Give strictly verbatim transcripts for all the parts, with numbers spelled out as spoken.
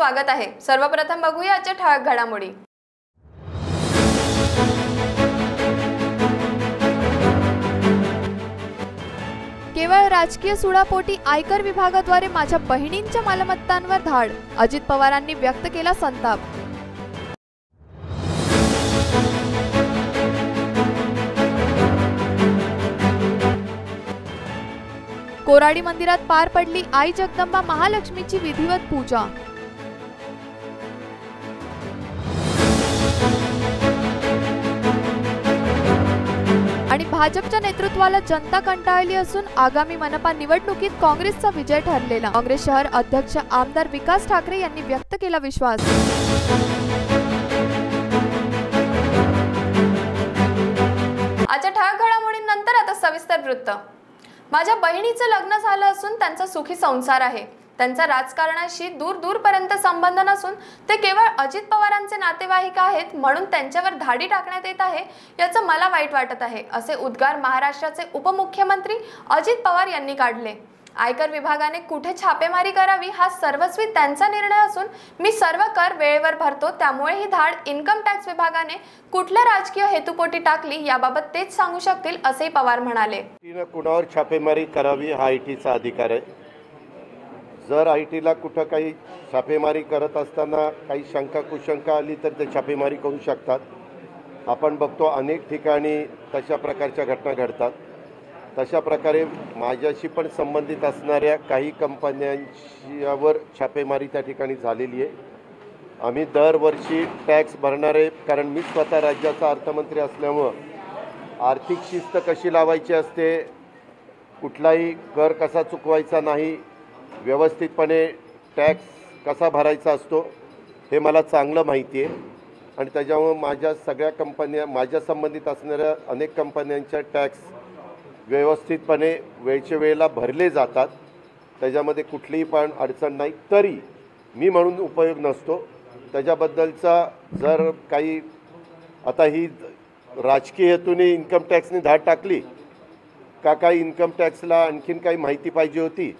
स्वागत आहे। सर्वप्रथम बघूया आजच्या ठळक घडामोडी। केवळ राजकीय सुडापोटी आयकर विभागाद्वारे माझ्या बहिणींच्या मालमत्तांवर धाड, अजित पवारांनी व्यक्त केला संताप। कोराडी मंदिरात पार पडली आई जगदंबा महालक्ष्मीची विधिवत पूजा। आणि भाजपच्या नेतृत्वाला जनता कंटाळली असून आगामी मनपा निवडणुकीत काँग्रेसचा विजय ठरलेला। काँग्रेस शहर अध्यक्ष आमदार विकास ठाकरे यांनी व्यक्त केला विश्वास। आजच्या ठळक घडामोडीनंतर आता सविस्तर वृत्त। माझ्या बहिणीचं लग्न झालं असून त्यांचा सुखी संसार आहे। त्यांचा राजकारणाशी दूर दूरपर्यंत संबंध नसून ते केवळ अजित पवारांचे नातेवाईक आहेत म्हणून त्यांच्यावर धाडी टाकण्यात येत आहे, याचं मला वाईट वाटत आहे, असे उद्गार महाराष्ट्राचे उपमुख्यमंत्री अजित पवार यांनी काढले। आयकर विभागाने कुठे छापेमारी करावी हा सर्वस्वी त्यांचा निर्णय असून मी सर्व कर वेळेवर भरतो, त्यामुळे ही धाड इन्कम टॅक्स विभागाने कुठल्या राजकीय हेतुपोटी टाकली याबाबत तेच सांगू शकतील, असे पवार म्हणाले। कुणावर छापेमारी करावी हा आयटीचा अधिकार आहे। जर आयटीला कुठे काही छापेमारी करत असताना काही शंका कुशंका आली तर ते छापेमारी करू शकतात। आपण बघतो अनेक ठिकाणी तशा प्रकारच्या घटना घडतात। तशा प्रकारे माझ्याशी पण संबंधित असणाऱ्या काही कंपन्यांवर छापेमारी त्या ठिकाणी झालेली आहे। आम्ही दरवर्षी टॅक्स भरणारे, कारण मी स्वतः राज्याचा अर्थमंत्री असल्यामुळं आर्थिक शिस्त कशी लावायची असते, कुठलाही कर कसा चुकवायचा नाही, व्यवस्थितपणे टॅक्स कसा भरायचा असतो हे मला चांगलं माहिती आहे। आणि त्याच्यामुळं माझ्या सगळ्या कंपन्या, माझ्या संबंधित असणाऱ्या अनेक कंपन्यांच्या टॅक्स व्यवस्थितपणे वेळच्या वेळेला भरले जातात। त्याच्यामध्ये कुठलीही पण अडचण नाही, तरी मी म्हणून उपयोग नसतो त्याच्याबद्दलचा। जर काही आता ही राजकीय हेतूने इन्कम टॅक्सने धाड टाकली का, काही इन्कम टॅक्सला आणखीन काही माहिती पाहिजे होती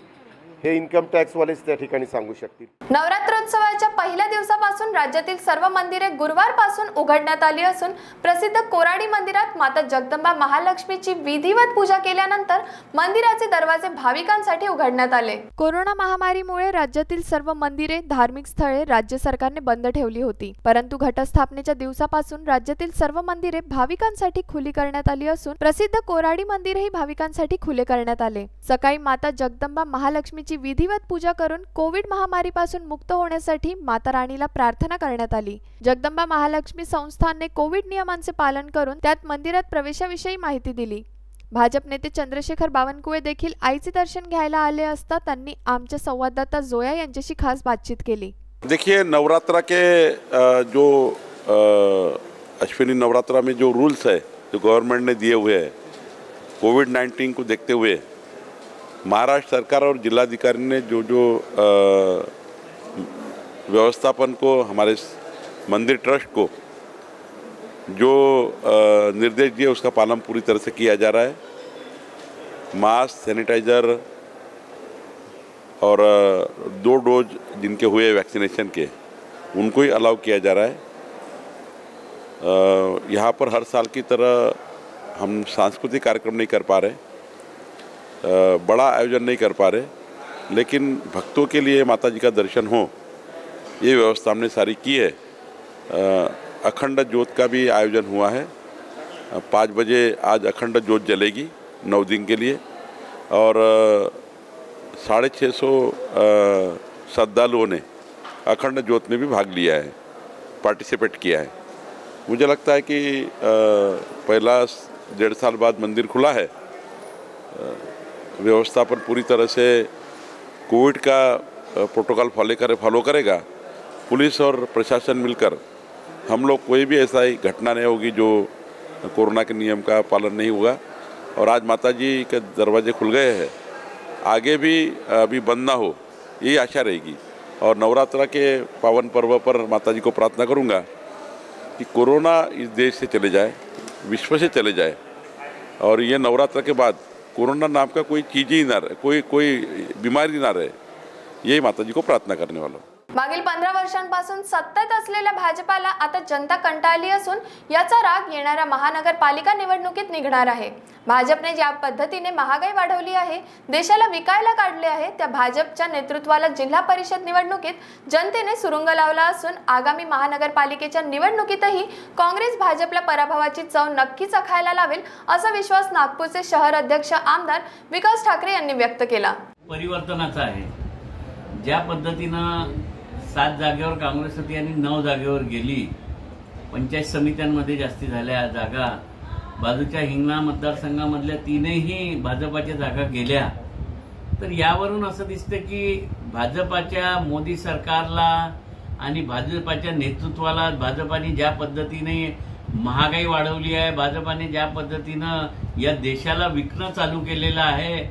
हे इन्कम टॅक्सवालेच त्या ठिकाणी सांगू शकतील। नवरात्रोत्सवाच्या पहिल्या दिवसापासून राज्यातील सर्व मंदिरे गुरुवारपासून उघडण्यात आली असून प्रसिद्ध कोराडी मंदिरात माता जगदंबा महालक्ष्मीची विधिवत पूजा केल्यानंतर मंदिराचे दरवाजे भाविकांसाठी उघडण्यात आले। कोरोना महामारीमुळे राज्यातील सर्व मंदिरे, धार्मिक स्थळे राज्य सरकारने बंद ठेवली होती, परंतु घटस्थापनेच्या दिवसापासून राज्यातील सर्व मंदिरे भाविकांसाठी खुली करण्यात आली असून प्रसिद्ध कोराडी मंदिरही भाविकांसाठी खुले करण्यात आले। सकाळी माता जगदंबा महालक्ष्मी विधिवत पूजा करून कोविड महामारीपासून मुक्त होण्यासाठी माता राणीला प्रार्थना करण्यात आली। जगदंबा महालक्ष्मी संस्थानने कोविड नियमांचे पालन करून त्यात मंदिरात प्रवेशाविषयी माहिती दिली। भाजप नेते चंद्रशेखर बावनकुळे देखील आईचे दर्शन घ्यायला आले असता त्यांनी आमच्या संवाददाता जोया यांच्याशी खास बातचीत केली। देखिए, नवरात्रा के जो अश्विनी नवरात्रा में जो रूल्स है जो गवर्नमेंट ने दिए हुए है, कोविड नाइन्टीन को देखते हुए महाराष्ट्र सरकार और जिलाधिकारी ने जो जो व्यवस्थापन को, हमारे मंदिर ट्रस्ट को जो आ, निर्देश दिए उसका पालन पूरी तरह से किया जा रहा है। मास्क, सैनिटाइज़र और दो डोज जिनके हुए वैक्सीनेशन के उनको ही अलाउ किया जा रहा है। यहाँ पर हर साल की तरह हम सांस्कृतिक कार्यक्रम नहीं कर पा रहे, बड़ा आयोजन नहीं कर पा रहे, लेकिन भक्तों के लिए माता जी का दर्शन हो ये व्यवस्था हमने सारी की है। अखंड ज्योत का भी आयोजन हुआ है, पाँच बजे आज अखंड ज्योत जलेगी नौ दिन के लिए, और साढ़े छः सौ श्रद्धालुओं ने अखंड ज्योत में भी भाग लिया है, पार्टिसिपेट किया है। मुझे लगता है कि पहला डेढ़ साल बाद मंदिर खुला है, व्यवस्थापन पूरी तरह से कोविड का प्रोटोकॉल फॉलो करे फॉलो करेगा। पुलिस और प्रशासन मिलकर हम लोग कोई भी ऐसा ही घटना नहीं होगी जो कोरोना के नियम का पालन नहीं होगा। और आज माता जी के दरवाजे खुल गए हैं, आगे भी अभी बंद ना हो ये आशा रहेगी। और नवरात्रा के पावन पर्व पर माता जी को प्रार्थना करूँगा कि कोरोना इस देश से चले जाए, विश्व से चले जाए, और ये नवरात्रा के बाद कोरोना नाम का कोई चीज़ ही ना रहे, कोई कोई बीमारी ना रहे, यही माता जी को प्रार्थना करने वाला हूँ। मागील पंधरा वर्षांपासून सत्तेत असलेल्या भाजपाला आता जनता कंटाळली असून याचा राग येणाऱ्या महानगरपालिका निवडणुकीत निघणार आहे। भाजपने ज्या पद्धतीने महागाई वाढवली आहे, देशाला विकायला काढले आहे, त्या भाजपच्या नेतृत्वाला जिल्हा परिषद निवडणुकीत जनतेने सुरुंग लावला असून आगामी महानगरपालिकेच्या निवडणुकीतही काँग्रेस भाजपला पराभवाची चव नक्कीच खायला लावेल असा विश्वास नागपूरचे शहर अध्यक्ष आमदार विकास ठाकरे यांनी व्यक्त केला। परिवर्तनाचा आहे, ज्या पद्धतीने सात जागेवर काँग्रेस होती आणि नऊ जागेवर गेली, पंचायत समित्यांमध्ये जास्ती झाल्या जागा, बाजूच्या हिंगणा मतदारसंघामधल्या तीनही भाजपाच्या जागा गेल्या, तर यावरून असं दिसतं की भाजपाच्या मोदी सरकारला आणि भाजपाच्या नेतृत्वाला, भाजपाने ज्या पद्धतीने महागाई वाढवली आहे, भाजपाने ज्या पद्धतीने या देशाला विकणं चालू केलेलं आहे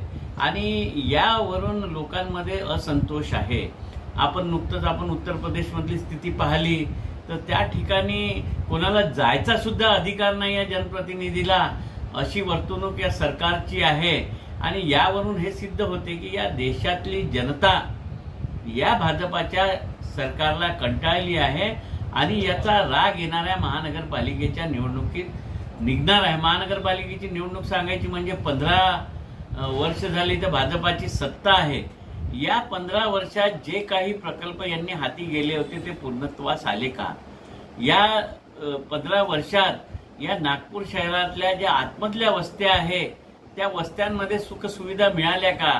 आणि यावरून लोकांमध्ये असंतोष आहे। आपण नुकतंच आपण उत्तर प्रदेशमधली स्थिती पाहिली, तर त्या ठिकाणी कोणाला जायचा सुद्धा अधिकार नाही या जनप्रतिनिधीला, अशी वर्तणूक या सरकारची आहे। आणि यावरून हे सिद्ध होते की या देशातली जनता या भाजपाच्या सरकारला कंटाळली आहे आणि याचा राग येणाऱ्या महानगरपालिकेच्या निवडणुकीत निघणार आहे। महानगरपालिकेची निवडणूक सांगायची म्हणजे पंधरा वर्ष झाली तर भाजपाची सत्ता आहे। या पंधरा वर्षात जे काही प्रकल्प यांनी हाती गेले होते ते पूर्णत्वास आले का? या पंधरा वर्षात या नागपूर शहरातल्या ज्या आतमधल्या वस्त्या आहे त्या वस्त्यांमध्ये सुखसुविधा मिळाल्या का?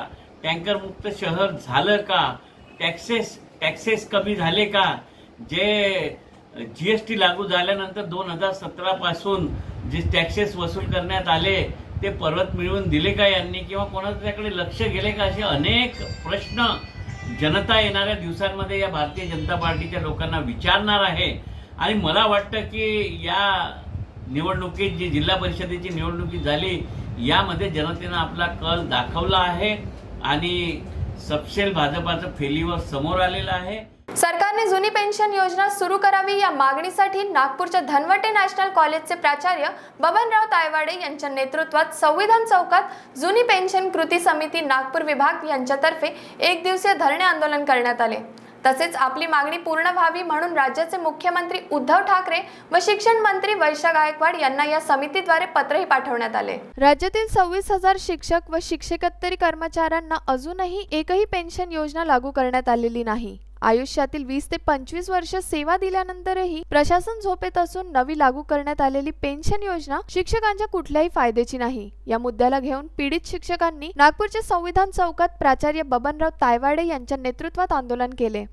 टँकर मुक्त शहर झालं का? टॅक्सेस टॅक्सेस कमी झाले का? जे जीएसटी लागू झाल्यानंतर दोन हजार सतरा पासून जे टॅक्सेस वसूल करण्यात आले ते परत मिळवून दिले का यांनी, किंवा कोणाच्याकडे लक्ष गेले का? असे अनेक प्रश्न जनता येणाऱ्या दिवसांमध्ये या भारतीय जनता पार्टीच्या लोकांना विचारणार आहे। आणि मला वाटतं की या निवडणुकीत जी जिल्हा परिषदेची निवडणूक झाली यामध्ये जनतेनं आपला कल दाखवला आहे आणि सपशेल भाजपाचं फेलीवर समोर आलेलं आहे। सरकारने जुनी पेन्शन योजना सुरू करावी या मागणीसाठी नागपूरच्या धनवटे नॅशनल कॉलेजचे प्राचार्य बबनराव तायवाडे यांच्या नेतृत्वात संविधान चौकात जुनी पेन्शन कृती समिती नागपूर विभाग यांच्यातर्फे एक दिवसीय धरणे आंदोलन करण्यात आले। तसेच आपली मागणी पूर्ण व्हावी म्हणून राज्याचे मुख्यमंत्री उद्धव ठाकरे व शिक्षण मंत्री वैशा गायकवाड यांना या समितीद्वारे पत्रही पाठवण्यात आले। राज्यातील सव्वीस हजार शिक्षक व शिक्षकेतर कर्मचाऱ्यांना अजूनही एकही पेन्शन योजना लागू करण्यात आलेली नाही। आयुष्यातील वीस ते पंचवीस वर्ष सेवा दिल्यानंतरही प्रशासन झोपेत असून नवी लागू करण्यात आलेली पेन्शन योजना शिक्षकांच्या कुठल्याही फायद्याची नाही। या मुद्द्याला घेऊन पीडित शिक्षकांनी नागपूरच्या संविधान चौकात प्राचार्य बबनराव तायवाडे यांच्या नेतृत्वात आंदोलन केले।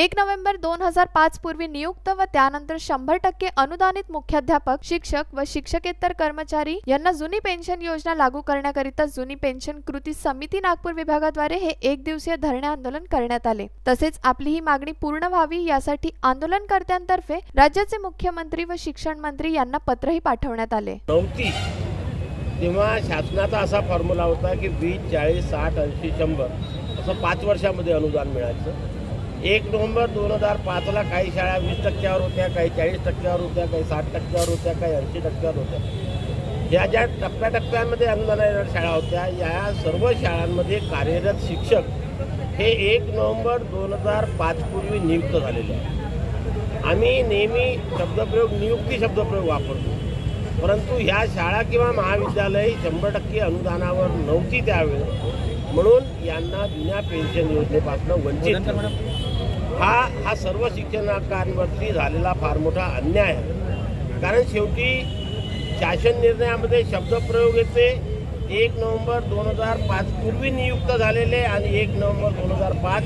एक नोव्हेंबर दोन हजार पाच पूर्वी नियुक्त व त्यानंतर शंभर टक्के अनुदानित मुख्याध्यापक, शिक्षक व शिक्षकेतर कर्मचारी यांना जुनी पेन्शन योजना लागू करण्याकरिता जुनी पेन्शन कृती समिती नागपूर विभागाद्वारे हे एक दिवसीय धरणे आंदोलन करण्यात आले। तसेच आपली ही मागणी पूर्ण व्हावी यासाठी आंदोलनकर्त्यांतर्फे राज्याचे मुख्यमंत्री व शिक्षण मंत्री यांना पत्रही पाठवण्यात आले। तेव्हा शासनाचा असा फॉर्म्युला होता की वीस चाळीस साठ ऐंशी शंभर असं पाच वर्षामध्ये अनुदान मिळायचं। एक नोव्हेंबर दोन हजार पाचला काही शाळा वीस टक्क्यावर होत्या, काही चाळीस टक्क्यावर होत्या, काही साठ टक्क्यावर होत्या, काही ऐंशी टक्क्यावर होत्या। ज्या ज्या टप्प्याटप्प्यामध्ये अनुदान येणाऱ्या शाळा होत्या या सर्व शाळांमध्ये कार्यरत शिक्षक हे एक नोव्हेंबर दोन हजार पाचपूर्वी नियुक्त झालेले आहे। आम्ही नेहमी शब्दप्रयोग नियुक्ती शब्दप्रयोग वापरतो, परंतु ह्या शाळा किंवा महाविद्यालय शंभर टक्के अनुदानावर नव्हती त्यावेळी, म्हणून यांना जुन्या पेन्शन योजनेपासून वंचित हा हा सर्व शिक्षणाधिकाऱ्यांवरती झालेला फार मोठा अन्याय आहे। कारण शेवटी शासन निर्णयामध्ये शब्दप्रयोग येते, एक नोव्हेंबर दोन हजार पाच पूर्वी नियुक्त झालेले आणि एक नोव्हेंबर दोन हजार पाच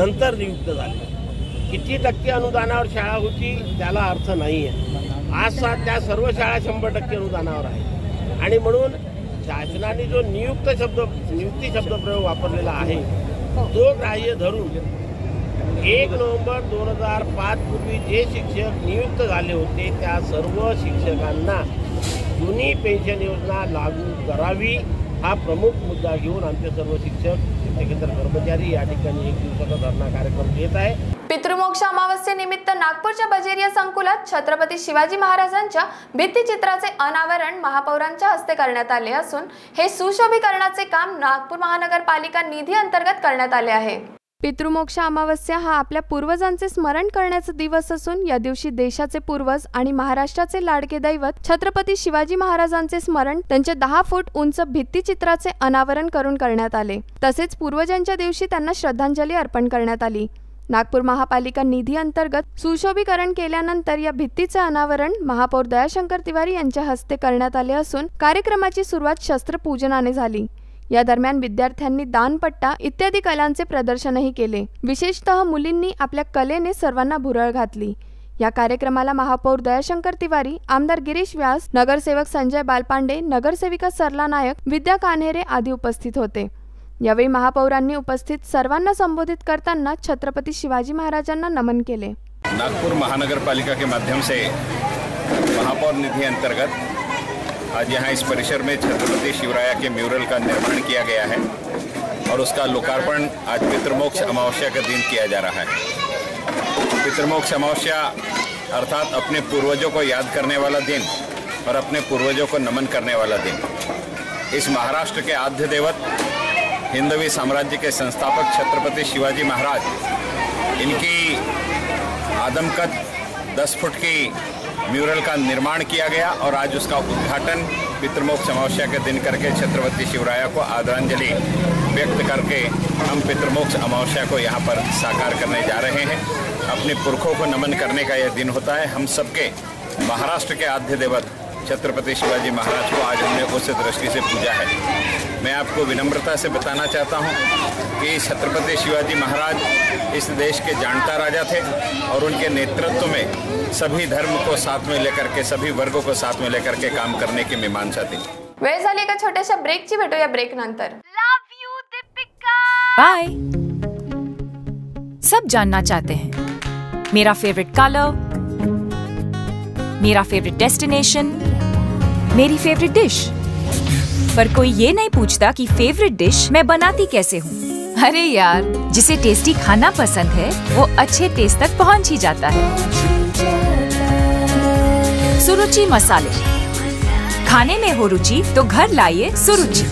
नंतर नियुक्त झाले। किती टक्के अनुदानावर शाळा होती त्याला अर्थ नाही आहे। आज त्या सर्व शाळा शंभर टक्के अनुदानावर आहे आणि म्हणून शासनाने जो नियुक्त शब्द नियुक्ती शब्दप्रयोग वापरलेला आहे तो ग्राह्य धरून एक नोव्हेंबर दोन हजार पाच पूर्वी जे शिक्षक नियुक्त झाले होते त्या सर्व शिक्षकांना जुनी पेन्शन योजना लागू करावी हा प्रमुख मुद्दा घेऊन आमचे सर्व शिक्षक शिक्षकेतर कर्मचारी या ठिकाणी एक दिवसाचा धरणा कार्यक्रम घेत आहे। पितृमोक्ष अमावस्येनिमित्त नागपूरच्या बजेरिया संकुलात छत्रपती शिवाजी महाराजांच्या भित्तीचित्राचे अनावरण महापौरांच्या हस्ते करण्यात आले असून हे सुशोभीकरणाचे काम नागपूर महानगरपालिका निधी अंतर्गत करण्यात आले आहे। पितृमोक्ष अमावस्या हा आपल्या पूर्वजांचे स्मरण करण्याचा दिवस असून या दिवशी देशाचे पूर्वज आणि महाराष्ट्राचे लाडके दैवत छत्रपती शिवाजी महाराजांचे स्मरण त्यांचे दहा फूट उंच भित्तिचित्राचे अनावरण करून करण्यात आले। तसेच पूर्वजांच्या दिवशी त्यांना श्रद्धांजली अर्पण करण्यात आली। नागपूर महापालिका निधी अंतर्गत सुशोभीकरण केल्यानंतर या भित्तीचे अनावरण महापौर दयाशंकर तिवारी यांच्या हस्ते करण्यात आले असून कार्यक्रमाची सुरुवात शस्त्रपूजनाने झाली। या दरम्यान विद्यार्थ्यांनी दानपट्टा इत्यादी कलांचे प्रदर्शनही केले। विशेषतः मुलींनी आपल्या कलेने सर्वांना भुरळ घातली। या कार्यक्रमाला महापौर दयाशंकर तिवारी, आमदार गिरीश व्यास, नगरसेवक संजय बालपांडे, नगरसेविका सरला नायक, विद्या कान्हेरे आदि उपस्थित होते। यावेळी महापौरांनी उपस्थित सर्वांना संबोधित करताना छत्रपति शिवाजी महाराजांना नमन केले। नागपुर महानगरपालिका के माध्यम से महापौर निधि अंतर्गत आज यहाँ इस परिसर में छत्रपति शिवराया के म्यूरल का निर्माण किया गया है और उसका लोकार्पण आज पितृमोक्ष अमावस्या के दिन किया जा रहा है। पितृमोक्ष अमावस्या अर्थात अपने पूर्वजों को याद करने वाला दिन और अपने पूर्वजों को नमन करने वाला दिन। इस महाराष्ट्र के आद्य देवत हिंदवी साम्राज्य के संस्थापक छत्रपति शिवाजी महाराज, इनकी आदमकद दस फुट की म्यूरल का निर्माण किया गया और आज उसका उद्घाटन पितृमोक्ष अमावस्या के दिन करके छत्रपति शिवराया को आदरांजलि व्यक्त करके हम पितृमोक्ष अमावस्या को यहाँ पर साकार करने जा रहे हैं। अपने पुरखों को नमन करने का यह दिन होता है। हम सबके महाराष्ट्र के आद्य देवत छत्रपति शिवाजी महाराज को आज हमने उस दृष्टि से पूजा है। मैं आपको विनम्रता से बताना चाहता हूं कि छत्रपति शिवाजी महाराज इस देश के जानता राजा थे और उनके नेतृत्व में सभी धर्म को साथ में लेकर के, सभी वर्गों को साथ में लेकर के काम करने की मीमांसा थी। वे झाले का छोटासा ब्रेक ची भेटो या ब्रेक नंतर। Love you Deepika. बाय। सब जानना चाहते हैं मेरा फेवरेट कलर, मेरा फेवरेट डेस्टिनेशन, मेरी फेवरेट डिश, पर कोई ये नहीं पूछता कि फेवरेट डिश मैं बनाती कैसे हूँ। अरे यार, जिसे टेस्टी खाना पसंद है वो अच्छे टेस्ट तक पहुँच ही जाता है। सुरुचि मसाले, खाने में हो रुचि तो घर लाइए सुरुचि।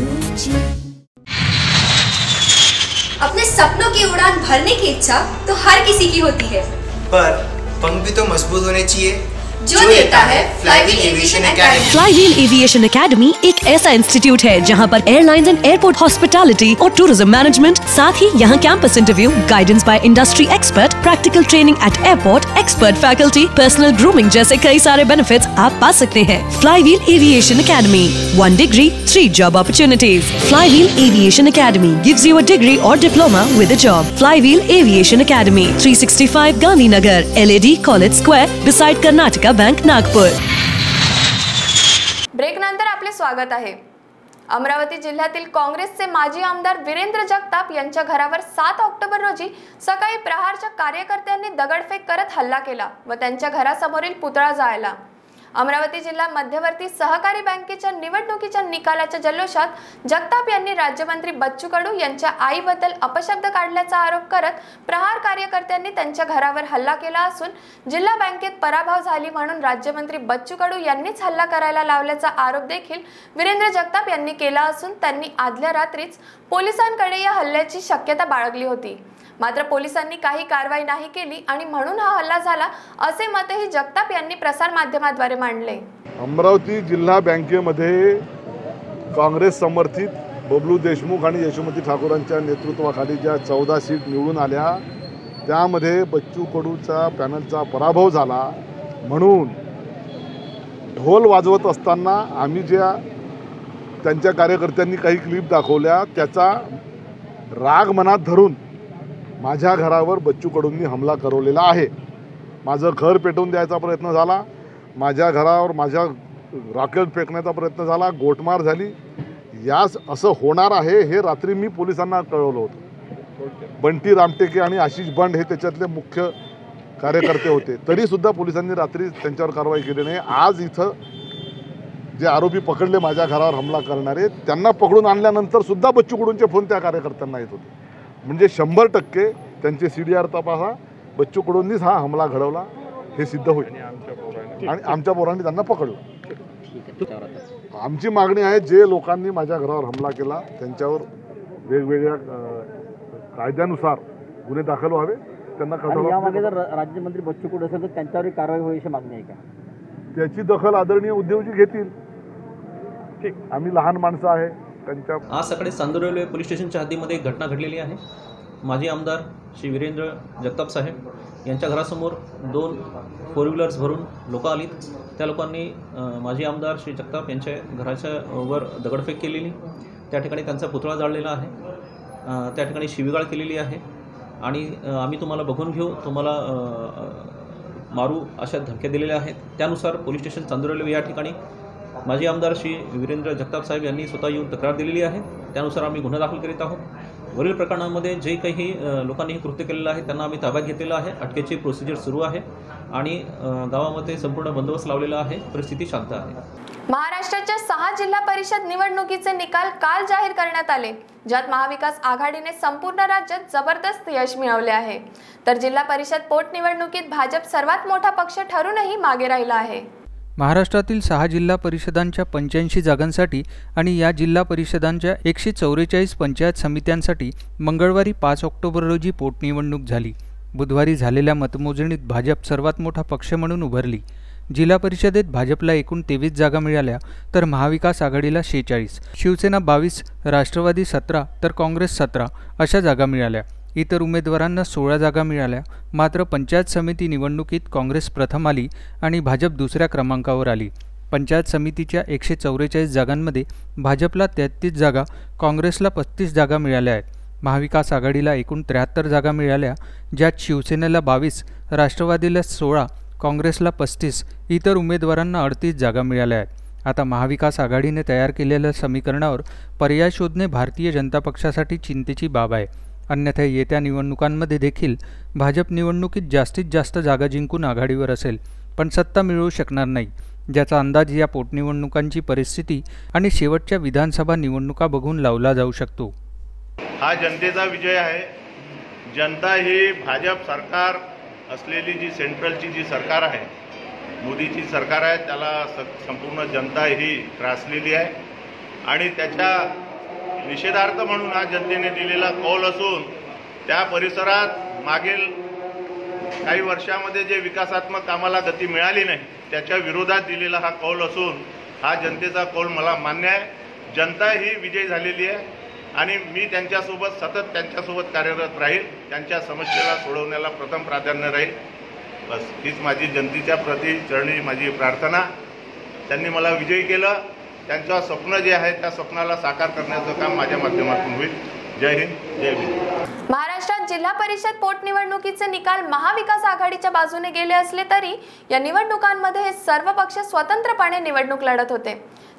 अपने सपनों की उड़ान भरने की इच्छा तो हर किसी की होती है, पर पंख भी तो मजबूत होने चाहिए जो देता है flywheel aviation academy. Flywheel aviation academy एक ऐसा इंस्टीट्यूट है जहां पर एयरलाइंस एंड एयरपोर्ट हॉस्पिटैलिटी और टूरिज्म मैनेजमेंट, साथ ही यहां campus interview, guidance by industry expert, practical training at airport, expert faculty, personal grooming जैसे कई सारे बेनिफिट्स आप पा सकते हैं। Flywheel aviation academy, one degree three job opportunities. Flywheel aviation academy gives you a degree और diploma with a job. Flywheel aviation academy three sixty five Gandhinagar, LAD college square, beside Karnataka bank, Nagpur. Break नंतर आपले स्वागत आहे। अमरावती जिल्ह्यातील काँग्रेसचे माजी आमदार वीरेंद्र जगताप यांच्या घरावर सात ऑक्टोबर रोजी सकाळी प्रहारच्या कार्यकर्त्यांनी दगडफेक करत हल्ला केला व त्यांच्या घरासमोरील पुतळा जाळला। अमरावती जिल्हा मध्यवर्ती सहकारी बँकेच्या निवडणुकीच्या निकालाच्या जल्लोषात जगताप यांनी राज्यमंत्री बच्चू कडू यांच्या आईबद्दल अपशब्द काढल्याचा आरोप करत प्रहार कार्यकर्त्यांनी त्यांच्या घरावर हल्ला केला असून जिल्हा बँकेत पराभव झाली म्हणून राज्यमंत्री बच्चू कडू यांनीच हल्ला करायला लावल्याचा आरोप देखील वीरेंद्र जगताप यांनी केला असून त्यांनी आदल्या रात्रीच पोलिसांकडे या हल्ल्याची शक्यता बाळगली होती, मात्र पोलिसांनी काही कारवाई नाही केली आणि म्हणून हा हल्ला झाला असे मतही जगताप यांनी प्रसार माध्यमाद्वारे मांडले। अमरावती जिल्हा बँकेमध्ये काँग्रेस समर्थित बबलू देशमुख आणि यशोमती ठाकूरांच्या नेतृत्वाखाली ज्या चौदा सीट निवडून आल्या त्यामध्ये बच्चू कडूचा पॅनलचा पराभव झाला म्हणून ढोल वाजवत असताना आम्ही ज्या त्यांच्या कार्यकर्त्यांनी काही क्लिप दाखवल्या त्याचा राग मनात धरून माझ्या घरावर बच्चू कडूंनी हमला करवलेला आहे। माझं घर पेटवून द्यायचा प्रयत्न झाला, माझ्या घरावर माझ्या रॉकेट फेकण्याचा प्रयत्न झाला, गोटमार झाली। यास असं होणार आहे हे रात्री मी पोलिसांना कळवलं होतं। बंटी रामटेके आणि आशिष बंड हे त्याच्यातले मुख्य कार्यकर्ते होते, तरीसुद्धा पोलिसांनी रात्री त्यांच्यावर कारवाई केली नाही। आज इथं जे आरोपी पकडले माझ्या घरावर हमला करणारे त्यांना पकडून आणल्यानंतरसुद्धा बच्चू कडूंचे फोन त्या कार्यकर्त्यांना येत होते। म्हणजे शंभर टक्के त्यांचे सी डी आर तपासा बच्चू कडूंनीच हा हमला घडवला हे सिद्ध होईल आणि आमच्या पोरांनी त्यांना पकडलं। आमची मागणी आहे जे लोकांनी माझ्या घरावर हमला केला त्यांच्यावर वेगवेगळ्या कायद्यानुसार गुन्हे दाखल व्हावे, त्यांना कठोर यामध्ये जर राज्यमंत्री बच्चू कडू असेल तर त्यांच्यावरही कारवाई होईल अशी मागणी आहे का? त्याची दखल आदरणीय उद्धवजी घेतील. ठीक, आम्ही लहान माणसं आहे. त्यांच्या आज सकाळी चांदूर रेल्वे पोलीस स्टेशनच्या हद्दीमध्ये एक घटना घडलेली आहे. माजी आमदार श्री वीरेंद्र जगताप साहेब यांच्या घरासमोर दोन फोर व्हीलर्स भरून लोक आलीत. त्या लोकांनी माजी आमदार श्री जगताप यांच्या घराच्या वर दगडफेक केलेली, त्या ठिकाणी त्यांचा पुतळा जाळलेला आहे, त्या ठिकाणी शिवीगाळ केलेली आहे आणि आम्ही तुम्हाला बघून घेऊ, तुम्हाला मारू अशा धमक्या दिलेल्या आहेत. त्यानुसार पोलीस स्टेशन चांदूर रेल्वे या ठिकाणी माजी आमदार श्री वीरेंद्र जगताप साहेब यांनी स्वतः येऊन तक्रार दिलेली आहे. त्यानुसार आम्ही गुन्हा दाखल करीत आहोत. वरील प्रकरणामध्ये जे काही लोकांनी हे कृत्य केलेलं आहे त्यांना आम्ही ताब्यात घेतलेलं आहे. अटकेची प्रोसिजर सुरू आहे आणि गावामध्ये संपूर्ण बंदोबस्त लावलेला आहे. परिस्थिती शांत आहे. महाराष्ट्राच्या सहा जिल्हा परिषद निवडणुकीचे निकाल काल जाहीर करण्यात आले, ज्यात महाविकास आघाडीने संपूर्ण राज्यात जबरदस्त यश मिळवले आहे, तर जिल्हा परिषद पोटनिवडणुकीत भाजप सर्वात मोठा पक्ष ठरूनही मागे राहिला आहे. महाराष्ट्रातील सहा जिल्हा परिषदांच्या पंच्याऐंशी जागांसाठी आणि या जिल्हा परिषदांच्या एकशे चौवेचाळीस पंचायत समित्यांसाठी मंगळवारी पाच ऑक्टोबर रोजी पोटनिवडणूक झाली. बुधवारी झालेल्या मतमोजणीत भाजप सर्वात मोठा पक्ष म्हणून उभारली. जिल्हा परिषदेत भाजपला एकूण तेवीस जागा मिळाल्या, तर महाविकास आघाडीला शेहेचाळीस, शिवसेना बावीस, राष्ट्रवादी सतरा तर काँग्रेस सतरा अशा जागा मिळाल्या. इतर उमेदवारांना सोळा जागा मिळाल्या. मात्र पंचायत समिती निवडणुकीत काँग्रेस प्रथम आली आणि भाजप दुसऱ्या क्रमांकावर आली. पंचायत समितीच्या एकशे चौवेचाळीस जागांमध्ये भाजपला तेहतीस जागा, काँग्रेसला पस्तीस जागा मिळाल्या आहेत. महाविकास आघाडीला एकूण त्र्याहत्तर जागा मिळाल्या, ज्यात शिवसेनेला बावीस, राष्ट्रवादीला सोळा, काँग्रेसला पस्तीस, इतर उमेदवारांना अडतीस जागा मिळाल्या आहेत. आता महाविकास आघाडीने तयार केलेल्या समीकरणावर पर्याय शोधणे भारतीय जनता पक्षासाठी चिंतेची बाब आहे. अन्यथा येत्या निवडणुकांमध्ये देखील भाजप निवडणुकीत जास्तीत जास्त जागा जिंकून आघाडीवर असेल, पण सत्ता मिळवू शकणार नाही, ज्याचा अंदाज या पोटनिवडणुकांची परिस्थिती आणि शेवटच्या विधानसभा निवडणुका बघून लावला जाऊ शकतो. हा जनतेचा विजय आहे. जनता ही भाजप सरकार असलेली जी सेंट्रलची जी सरकार आहे, मोदीची सरकार आहे, त्याला स संपूर्ण जनता ही त्रासलेली आहे आणि त्याच्या निषेधार्थ म्हणून हा जनतेने दिलेला कौल असून त्या परिसरात मागील काही वर्षामध्ये जे विकासात्मक कामाला गती मिळाली नाही त्याच्या विरोधात दिलेला हा कौल असून हा जनतेचा कौल मला मान्य आहे. जनता ही विजयी झालेली आहे आणि मी त्यांच्यासोबत सतत त्यांच्यासोबत कार्यरत राहील, त्यांच्या समस्येला सोडवण्याला प्रथम प्राधान्य राहील. बस हीच माझी जनतेच्या प्रति चरणी माझी प्रार्थना. त्यांनी मला विजयी केलं, त्यांचं स्वप्न जे आहे त्या स्वप्नाला साकार करण्याचं काम माझ्या माध्यमातून होईल. जय हिंद, जय हिंद. महाराष्ट्रात जिल्हा परिषद पोटनिवडणुकीचे निकाल महाविकास आघाडीच्या बाजूने गेले असले तरी या निवडणुकांमध्ये हे सर्व पक्ष स्वतंत्रपणे निवडणूक लढत होते.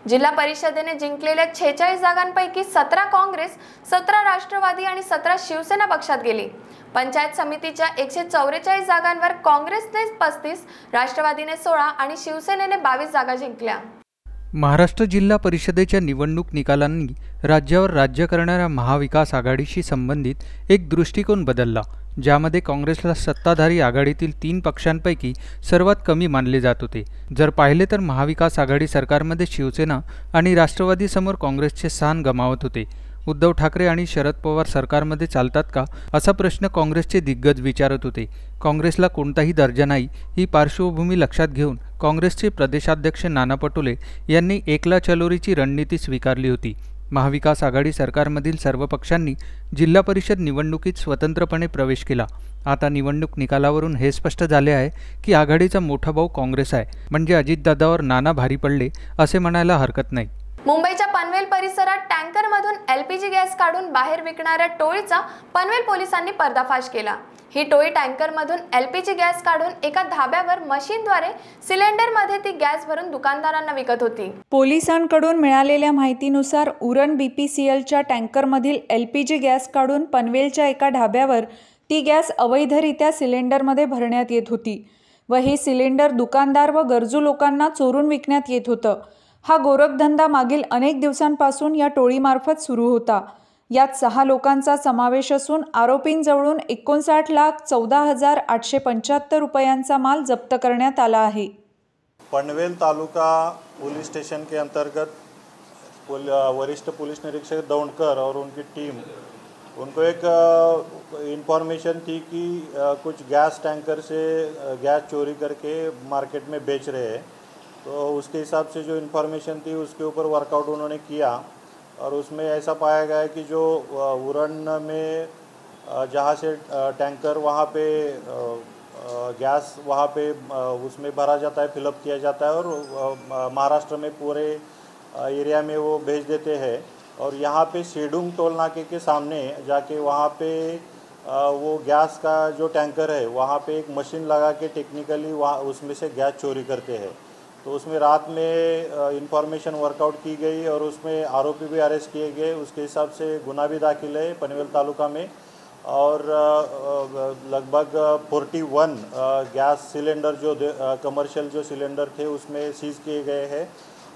जिल्हा परिषदेने जिंकलेल्या शेहेचाळीस जागांपैकी सतरा काँग्रेस, सतरा राष्ट्रवादी आणि सतरा शिवसेना पक्षात गेली. पंचायत समितीच्या एकशे चौवेचाळीस जागांवर काँग्रेसने पस्तीस, राष्ट्रवादीने सोळा आणि शिवसेनेने बावीस जागा जिंकल्या. महाराष्ट्र जिल्हा परिषदेच्या निवडणूक निकालांनी राज्यावर राज्य करणाऱ्या महाविकास आघाडीशी संबंधित एक दृष्टिकोन बदलला, ज्यामध्ये काँग्रेसला सत्ताधारी आघाडीतील तीन पक्षांपैकी सर्वात कमी मानले जात होते. जर पाहिले तर महाविकास आघाडी सरकारमध्ये शिवसेना आणि राष्ट्रवादीसमोर काँग्रेसचे स्थान गमावत होते. उद्धव ठाकरे आणि शरद पवार सरकारमध्ये चालतात का असा प्रश्न काँग्रेसचे दिग्गज विचारत होते. काँग्रेसला कोणताही दर्जा नाही ही पार्श्वभूमी लक्षात घेऊन काँग्रेसचे प्रदेशाध्यक्ष नाना पटोले यांनी एकला चलोरीची रणनीती स्वीकारली होती. महाविकास आघाडी सरकारमधील सर्व पक्षांनी जिल्हा परिषद निवडणुकीत स्वतंत्रपणे प्रवेश केला. आता निवडणूक निकालावरून हे स्पष्ट झाले आहे की आघाडीचा मोठा भाऊ काँग्रेस आहे, म्हणजे अजितदादावर नाना भारी पडले असे म्हणायला हरकत नाही. मुंबईच्या पनवेल परिसरात टँकरमधून एलपीजी गॅस काढून बाहेर विकणाऱ्या टोळीचा पनवेल पोलिसांनी पर्दाफाश केला. ही टोळी टँकरमधून एलपीजी गॅस काढून एका धाब्यावर मशीनद्वारे सिलेंडरमध्ये ती गॅस भरून दुकानदारांना विकत होती. पोलिसांकडून मिळालेल्या माहितीनुसार उरण बीपीसीएलच्या टँकरमधील एलपीजी गॅस काढून पनवेलच्या एका धाब्यावर ती गॅस अवैधरित्या सिलेंडरमध्ये भरण्यात येत होती व हे सिलेंडर दुकानदार व गरजू लोकांना चोरून विकण्यात येत होतं. हा गोरखधंदा मागील अनेक दिवसांपासून या टोळीमार्फत सुरू होता. यात सहा लोकांचा समावेश असून आरोपींजवळून एकोणसाठ लाख चौदा हजार आठशे पंच्याहत्तर रुपयांचा माल जप्त करण्यात आला आहे. पनवेल तालुका पुलिस स्टेशन के अंतर्गत वरिष्ठ पुलिस निरीक्षक दौंडकर और उनकी टीम उनको एक इंफॉर्मेशन थी कि कुछ गैस टैंकर से गैस चोरी करके मार्केट में बेच रहे हैं, तो उसके हिसाब से जो इन्फॉर्मेशन थी उसके ऊपर वर्कआउट उन्होंने किया और उसमें ऐसा पाया गया कि जो उरण में जहाँ से टैंकर वहाँ पे गैस वहाँ पे उसमें भरा जाता है, फिलअप किया जाता है और महाराष्ट्र में पूरे एरिया में वो भेज देते हैं। और यहाँ पे सीडुंग टोल नाके के सामने जाके वहाँ पे वो गैस का जो टैंकर है वहाँ पे एक मशीन लगा के टेक्निकली वहाँ उसमें से गैस चोरी करते हैं। तो उसमें रात में इंफॉर्मेशन वर्कआउट की गई और उसमें आरोपी भी अरेस्ट किए गए। उसके हिसाब से गुना भी दाखिल है पनवेल तालुका में और लगभग इकतालीस गैस सिलेंडर जो कमर्शियल जो सिलेंडर थे उसमें सीज किए गए हैं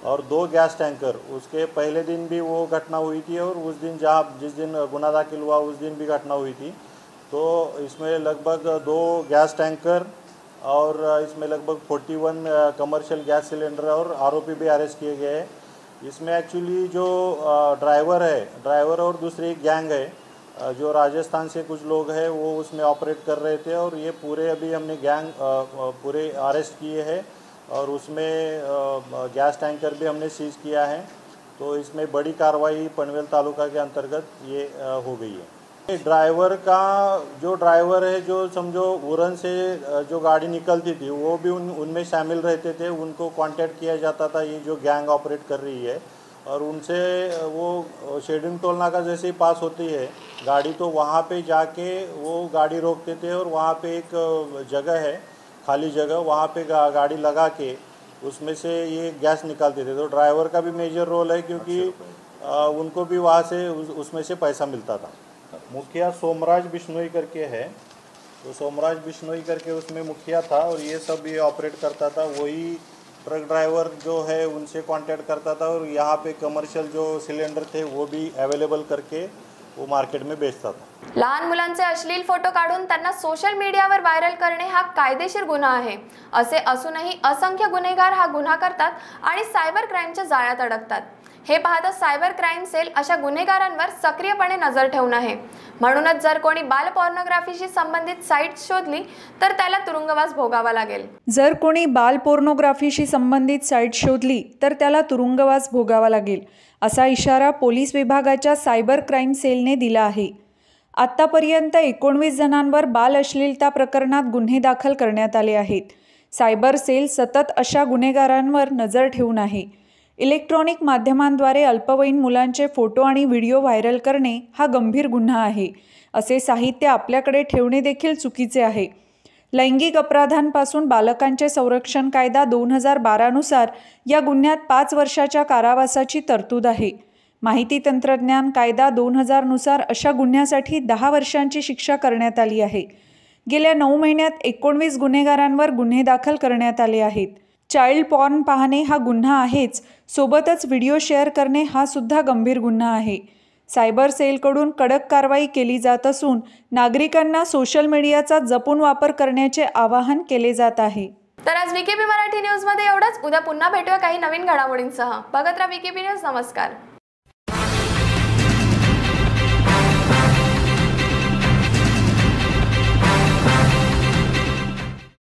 और दो गैस टैंकर। उसके पहले दिन भी वो घटना हुई थी और उस दिन जहाँ जिस दिन गुना दाखिल हुआ उस दिन भी घटना हुई थी। तो इसमें लगभग दो गैस टैंकर और इसमें लगभग इकतालीस कमर्शियल गैस सिलेंडर और आरोपी भी अरेस्ट किए गए हैं। इसमें एक्चुअली जो ड्राइवर है ड्राइवर और दूसरी एक गैंग है जो राजस्थान से कुछ लोग हैं वो उसमें ऑपरेट कर रहे थे और ये पूरे अभी हमने गैंग पूरे अरेस्ट किए हैं और उसमें गैस टैंकर भी हमने सीज किया है। तो इसमें बड़ी कार्रवाई पनवेल तालुका के अंतर्गत ये हो गई है। ड्राइवर का जो ड्राइवर है जो समझो उरण से जो गाड़ी निकलती थी वो भी उन उनमें शामिल रहते थे, उनको कांटेक्ट किया जाता था ये जो गैंग ऑपरेट कर रही है और उनसे वो शेडिंग टोल नाका जैसे ही पास होती है गाड़ी तो वहाँ पे जाके वो गाड़ी रोकते थे और वहाँ पे एक जगह है खाली जगह वहाँ पे गा, गाड़ी लगा के उसमें से ये गैस निकालते थे। तो ड्राइवर का भी मेजर रोल है क्योंकि आ, उनको भी वहाँ से उस, उसमें से पैसा मिलता था। मुखिया सोमराज बिश्नोई करके है, तो सोमराज बिश्नोई करके उसमें मुखिया था और ये सब ये ऑपरेट करता था। वही ट्रक ड्राइवर जो है उनसे कांटेक्ट करता था और यहाँ पे कमर्शियल जो सिलेंडर थे वो भी अवेलेबल करके वो मार्केट में बेचता था। लहान मुलांचे अश्लील फोटो काढून त्यांना सोशल मीडियावर व्हायरल करणे हा कायदेशीर गुन्हा आहे। असे असूनही असंख्य गुन्हेगार हा गुन्हा करतात आणि सायबर क्राईमच्या जाळ्यात अडकतात। हे पाहता सायबर क्राईम सेल अशा गुन्हेगारांवर सक्रियपणे नजर ठेवून आहे। म्हणूनच जर कोणी बाल पोर्नोग्राफीशी संबंधित साइट शोधली तर त्याला तुरुंगवास भोगावा लागेल। जर कोणी बाल पोर्नोग्राफीशी संबंधित साइट शोधली तर त्याला तुरुंगवास भोगावा लागेल असा इशारा पोलीस विभागाच्या सायबर क्राईम सेलने दिला आहे। आतापर्यंत एकोणवीस जणांवर बाल अश्लीलता प्रकरणात गुन्हे दाखल करण्यात आले आहेत। सायबर सेल सतत अशा गुन्हेगारांवर नजर ठेवून आहे। इलेक्ट्रॉनिक माध्यमांद्वारे अल्पवयीन मुलांचे फोटो आणि व्हिडिओ व्हायरल करणे हा गंभीर गुन्हा आहे। असे साहित्य आपल्याकडे ठेवणे देखील चुकीचे आहे। लैंगिक अपराधांपासून बालकांचे संरक्षण कायदा दोन हजार बारानुसार या गुन्ह्यात पाच वर्षाच्या कारावासाची तरतूद आहे। माहिती तंत्रज्ञान कायदा दोन हजारनुसार अशा गुन्ह्यासाठी दहा वर्षांची शिक्षा करण्यात आली आहे। गेल्या नऊ महिन्यात एकोणवीस गुन्हेगारांवर गुन्हे दाखल करण्यात आले आहेत। चाइल्ड पॉर्न पाहणे हा गुन्हा आहेच, सोबतच व्हिडिओ शेअर करणे हा सुद्धा गंभीर गुन्हा आहे। सायबर सेलकडून कडक कारवाई केली जात असून नागरिकांना सोशल मीडियाचा जपून वापर करण्याचे आवाहन केले जात आहे। तर आज व्हीकेबी मराठी न्यूज मध्ये एवढंच। उद्या पुन्हा भेटूया काही नवीन घडामोडींसह। बघत रहा व्हीकेबी न्यूज। नमस्कार।